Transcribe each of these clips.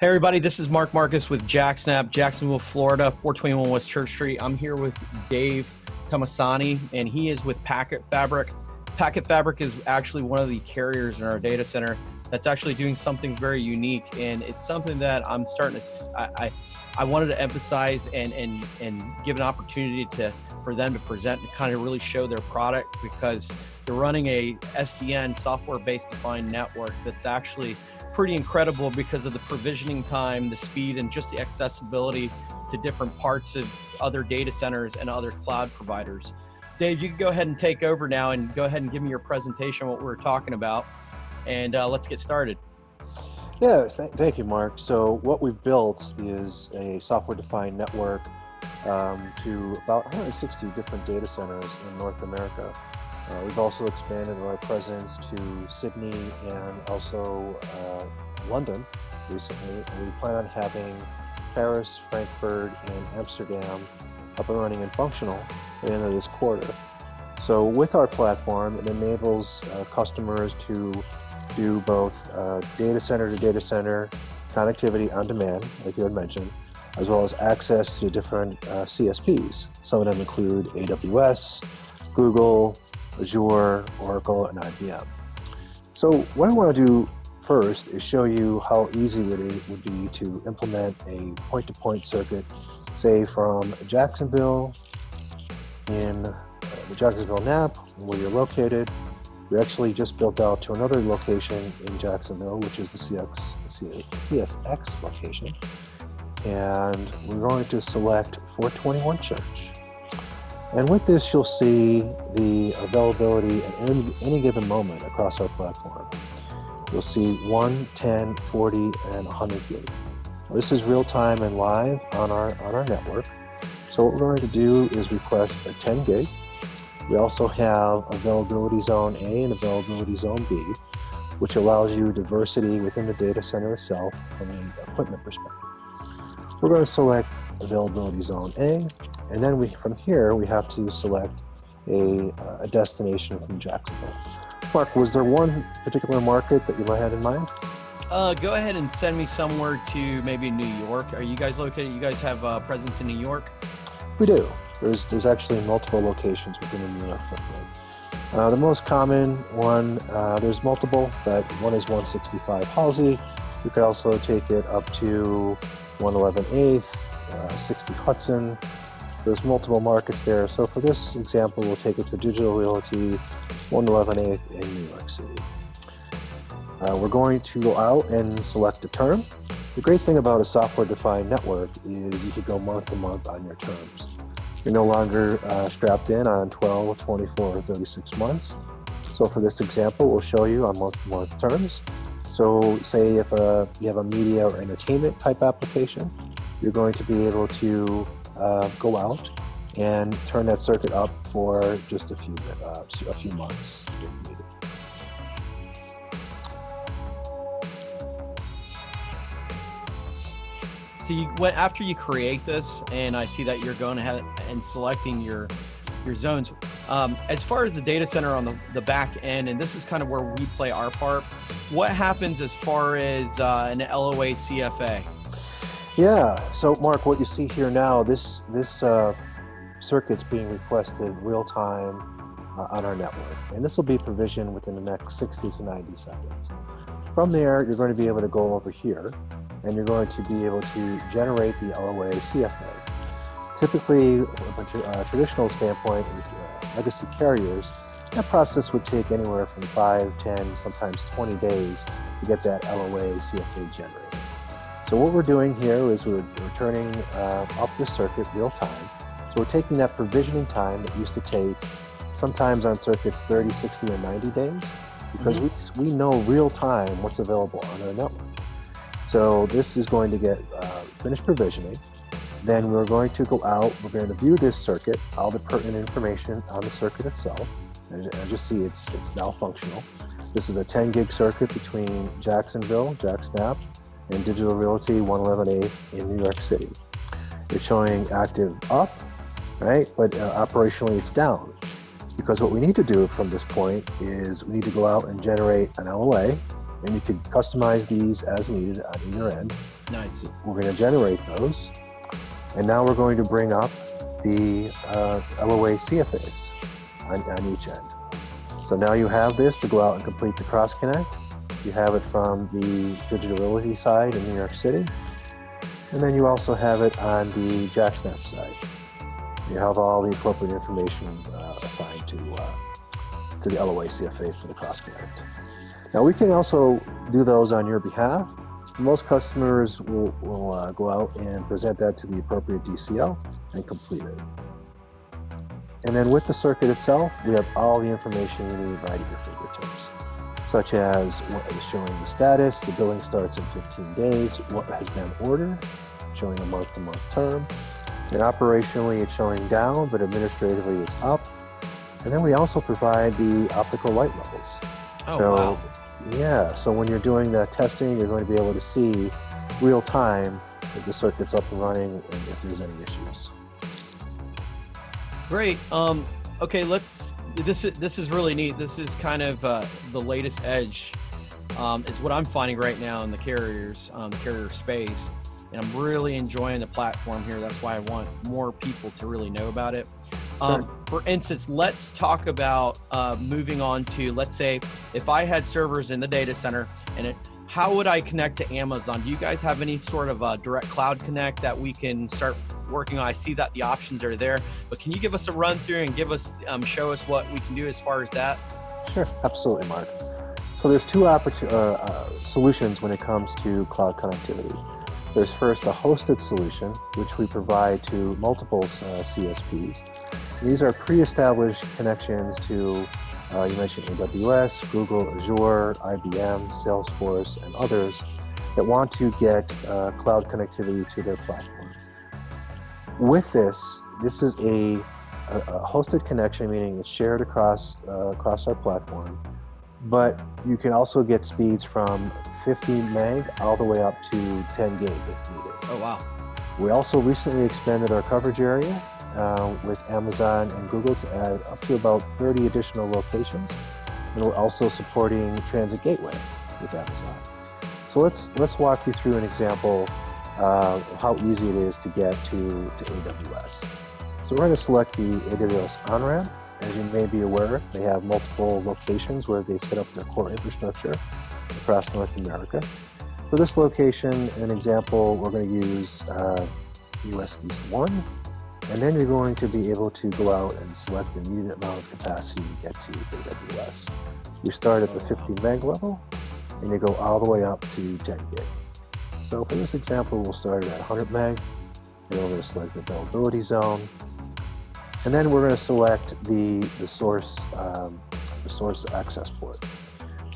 Hey everybody, this is Mark Marcus with JaxNAP, Jacksonville, Florida, 421 West Church Street. I'm here with Dave Tomassoni, and he is with PacketFabric. PacketFabric is actually one of the carriers in our data center that's actually doing something very unique, and it's something that I'm starting to, I wanted to emphasize and give an opportunity for them to present and kind of really show their product, because they're running a SDN, software-based defined network, that's actually pretty incredible because of the provisioning time, the speed, and just the accessibility to different parts of other data centers and other cloud providers. Dave, you can go ahead and take over now and go ahead and give me your presentation on what we're talking about, and let's get started. Yeah, thank you, Mark. So what we've built is a software-defined network to about 160 different data centers in North America. We've also expanded our presence to Sydney and also London recently. We plan on having Paris, Frankfurt, and Amsterdam up and running and functional at the end of this quarter. So with our platform, it enables customers to do both data center to data center connectivity on demand, like you had mentioned, as well as access to different CSPs. Some of them include AWS, Google, Azure, Oracle, and IBM. So what I want to do first is show you how easy it would be to implement a point-to-point circuit, say from Jacksonville in the Jacksonville NAP, where you're located. We actually just built out to another location in Jacksonville, which is the CSX location. And we're going to select 421 Church. And with this, you'll see the availability at any given moment across our platform. You'll see 1, 10, 40, and 100 gig. This is real time and live on our network. So what we're going to do is request a 10 gig. We also have availability zone A and availability zone B, which allows you diversity within the data center itself from an equipment perspective. We're going to select availability zone A, and then from here we have to select a destination from Jacksonville. Mark, was there one particular market that you had in mind? Go ahead and send me somewhere to maybe New York. Are you guys located? You guys have a presence in New York? We do. There's actually multiple locations within the New York footprint. The most common one, there's multiple, but one is 165 Halsey. You could also take it up to 111 8th. 60 Hudson. There's multiple markets there. So for this example, we'll take it to Digital Realty, 111 8th in New York City. We're going to go out and select a term. The great thing about a software-defined network is you can go month to month on your terms. You're no longer strapped in on 12, 24, or 36 months. So for this example, we'll show you on month-to-month terms. So say if you have a media or entertainment type application, you're going to be able to go out and turn that circuit up for just a few months if needed. So after you create this, and I see that you're going ahead and selecting your zones, as far as the data center on the back end, and this is kind of where we play our part, what happens as far as an LOA CFA? Yeah, so Mark, what you see here now, this circuit's being requested real time on our network. And this will be provisioned within the next 60 to 90 seconds. From there, you're going to be able to go over here, and you're going to be able to generate the LOA CFA. Typically, from a traditional standpoint, legacy carriers, that process would take anywhere from 5, 10, sometimes 20 days to get that LOA CFA generated. So what we're doing here is we're turning up the circuit real time. So we're taking that provisioning time that used to take sometimes on circuits 30, 60, or 90 days, because we know real time what's available on our network. So this is going to get finished provisioning. Then we're going to go out, we're going to view this circuit, all the pertinent information on the circuit itself. And as you see, it's now functional. This is a 10 gig circuit between Jacksonville, JaxNAP, and Digital Realty 111 8th in New York City. It's showing active up, right? But operationally it's down, because what we need to do from this point is we need to go out and generate an LOA, and you could customize these as needed on either end. Nice. We're going to generate those. And now we're going to bring up the LOA CFAs on each end. So now you have this to go out and complete the cross connect. You have it from the Digital Realty side in New York City. And then you also have it on the JaxNAP side. You have all the appropriate information assigned to the LOA CFA for the cross connect. Now we can also do those on your behalf. Most customers will go out and present that to the appropriate DCL and complete it. And then with the circuit itself, we have all the information you need right at your fingertips, such as what is showing the status, the billing starts in 15 days, what has been ordered, showing a month-to-month term. And operationally, it's showing down, but administratively, it's up. And then we also provide the optical light levels. Oh, so, wow. Yeah, so when you're doing that testing, you're going to be able to see real time if the circuit's up and running and if there's any issues. Great. Okay, this is really neat. This is kind of the latest edge is what I'm finding right now in the carriers, carrier space. And I'm really enjoying the platform here. That's why I want more people to really know about it. For instance, let's talk about moving on to, let's say, if I had servers in the data center, and how would I connect to Amazon? Do you guys have any sort of a direct cloud connect that we can start working on? I see that the options are there, but can you give us a run through and give us, show us what we can do as far as that? Sure, absolutely, Mark. So there's two solutions when it comes to cloud connectivity. There's first a hosted solution, which we provide to multiple CSPs. These are pre-established connections to, you mentioned AWS, Google, Azure, IBM, Salesforce, and others that want to get cloud connectivity to their platform. With this, this is a hosted connection, meaning it's shared across our platform, but you can also get speeds from 15 meg all the way up to 10 gig if needed. Oh, wow. We also recently expanded our coverage area with Amazon and Google to add up to about 30 additional locations. And we're also supporting Transit Gateway with Amazon. So let's walk you through an example of how easy it is to get to AWS. So we're going to select the AWS on-ramp. As you may be aware, they have multiple locations where they've set up their core infrastructure across North America. For this location, an example, we're going to use US East 1, and then you're going to be able to go out and select the needed amount of capacity to get to AWS. You start at the 50 meg level, and you go all the way up to 10 gig. So for this example, we'll start at 100 meg, and we're going to select the availability zone. And then we're going to select the source access port.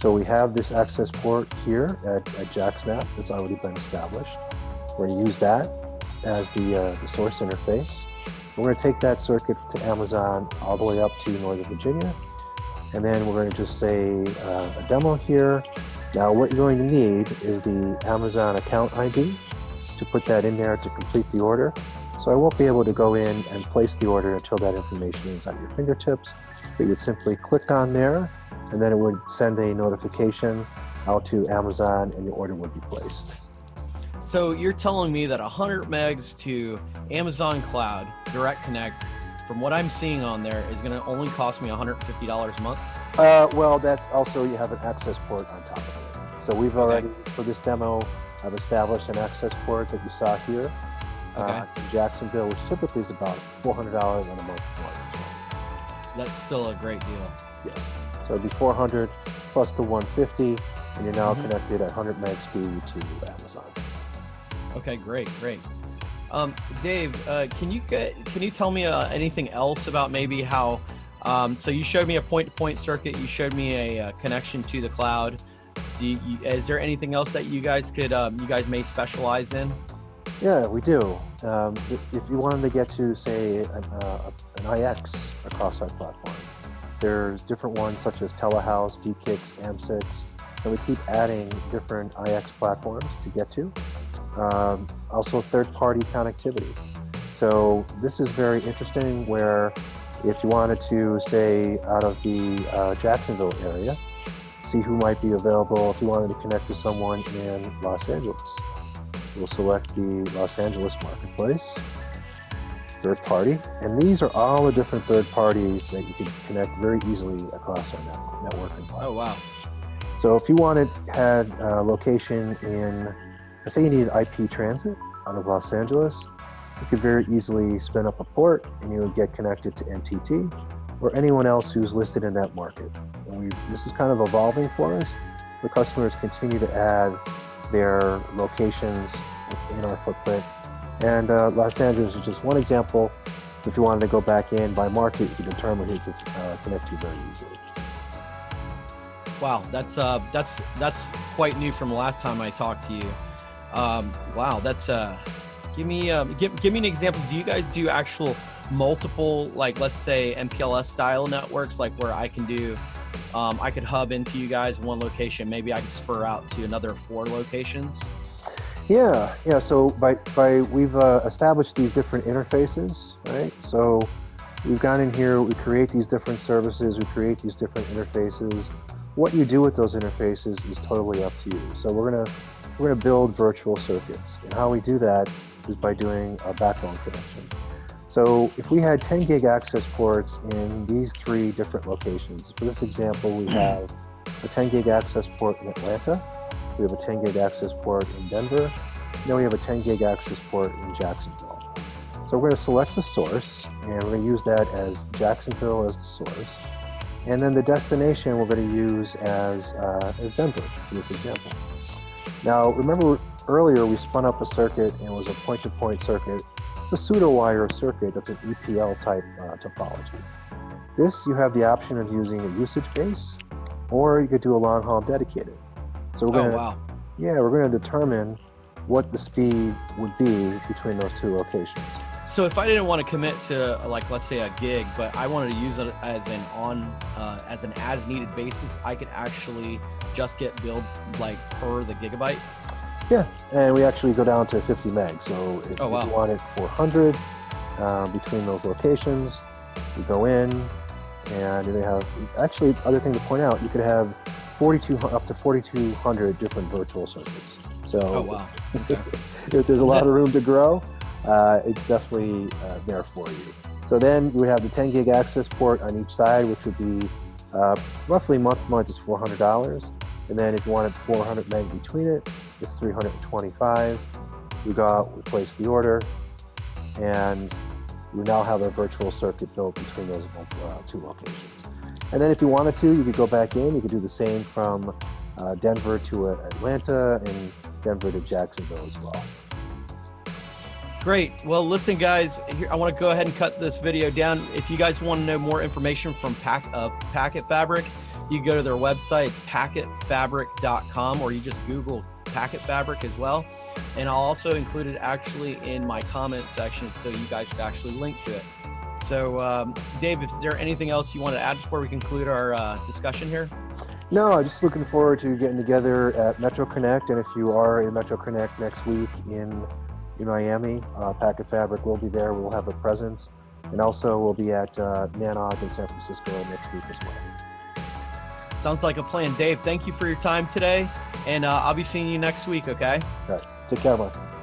So we have this access port here at JaxNAP that's already been established. We're going to use that as the source interface. We're going to take that circuit to Amazon all the way up to Northern Virginia. And then we're going to just say a demo here. Now what you're going to need is the Amazon account ID to put that in there to complete the order. So I won't be able to go in and place the order until that information is at your fingertips. But you would simply click on there, and then it would send a notification out to Amazon, and your order would be placed. So you're telling me that 100 megs to Amazon Cloud Direct Connect, from what I'm seeing on there, is going to only cost me $150 a month? Well, that's also, you have an access port on top of it. So we've already, for this demo, I've established an access port that you saw here. In Jacksonville, which typically is about $400 on a month. That's still a great deal. Yes. So it'd be 400 plus the 150, and you're now connected at 100 meg speed to Amazon. Okay, great, great. Dave, can you tell me anything else about maybe how? So you showed me a point-to-point circuit. You showed me a connection to the cloud. Is there anything else that you guys could you guys may specialize in? Yeah, we do. If you wanted to get to, say, an IX across our platform, there's different ones such as Telehouse, DKix, AMSIX, and we keep adding different IX platforms to get to. Also third-party connectivity. So this is very interesting where if you wanted to, say, out of the Jacksonville area, see who might be available if you wanted to connect to someone in Los Angeles. We'll select the Los Angeles marketplace, third party, and these are all the different third parties that you can connect very easily across our network and cloud. Oh, wow. So if you wanted, had a location in, let's say you needed IP transit out of Los Angeles, you could very easily spin up a port and you would get connected to NTT or anyone else who's listed in that market. And this is kind of evolving for us. The customers continue to add their locations within our footprint. And Los Angeles is just one example. If you wanted to go back in by market, you could determine who you could connect to very easily. Wow, that's quite new from last time I talked to you. Wow, that's give me an example. Do you guys do actual multiple, like let's say MPLS style networks, like where I can do, I could hub into you guys one location, maybe I could spur out to another 4 locations? Yeah. So we've established these different interfaces, right? So we've gone in here, we create these different services, we create these different interfaces. What you do with those interfaces is totally up to you. So we're gonna build virtual circuits, and how we do that is by doing a backbone connection. So if we had 10 gig access ports in these 3 different locations, for this example, we have a 10 gig access port in Atlanta, we have a 10 gig access port in Denver, and then we have a 10 gig access port in Jacksonville. So we're gonna select the source, and we're gonna use that as Jacksonville as the source. And then the destination we're going to use as Denver, in this example. Now, remember earlier we spun up a circuit and it was a point-to-point circuit. It's a pseudo-wire circuit that's an EPL type topology. This, you have the option of using a usage base, or you could do a long-haul dedicated. So we're going to, we're going to determine what the speed would be between those 2 locations. So if I didn't want to commit to, like, let's say a gig, but I wanted to use it as an as-needed basis, I could actually just get billed like per the gigabyte. Yeah, and we actually go down to 50 meg. So if you wanted 400 between those locations, you go in, and they have actually other thing to point out. You could have up to 4,200 different virtual circuits. So if there's a lot of room to grow. It's definitely there for you. So then you would have the 10 gig access port on each side, which would be roughly month to month is $400. And then if you wanted 400 meg between it, it's $325. We go out, we place the order, and we now have a virtual circuit built between those 2 locations. And then if you wanted to, you could go back in, you could do the same from Denver to Atlanta and Denver to Jacksonville as well. Great. Well, listen, guys, here, I want to go ahead and cut this video down. If you guys want to know more information from PacketFabric, you can go to their website. It's packetfabric.com, or you just Google PacketFabric as well. And I'll also include it actually in my comment section so you guys can actually link to it. So, Dave, is there anything else you want to add before we conclude our discussion here? No, I'm just looking forward to getting together at Metro Connect. And if you are in Metro Connect next week in Miami, PacketFabric will be there. We'll have a presence, and also we'll be at NANOG in San Francisco next week as well. Sounds like a plan, Dave. Thank you for your time today, and I'll be seeing you next week. Okay. All right. Take care, Mark.